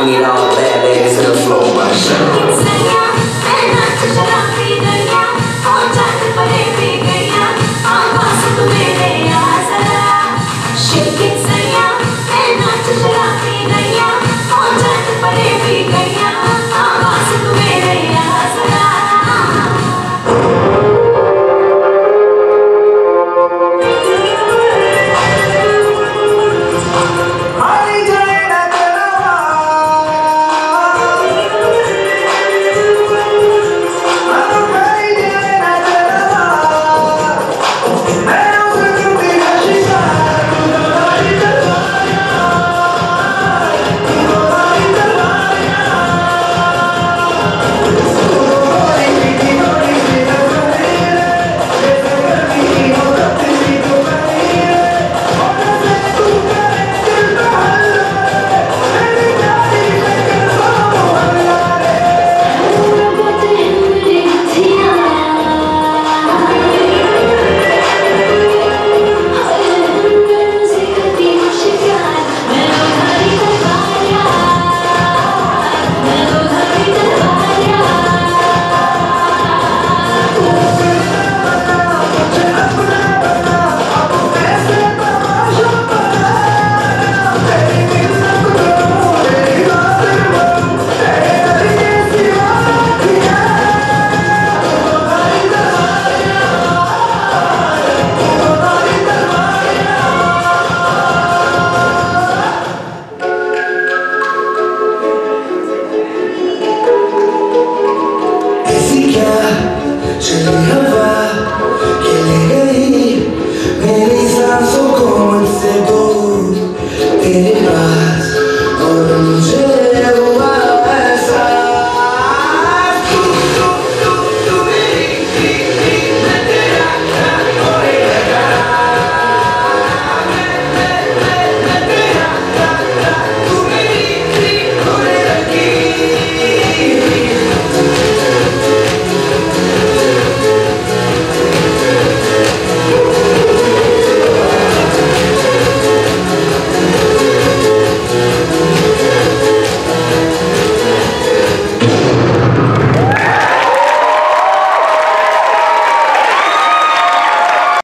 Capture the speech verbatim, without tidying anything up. We need all the bad ladies in the floor, my show.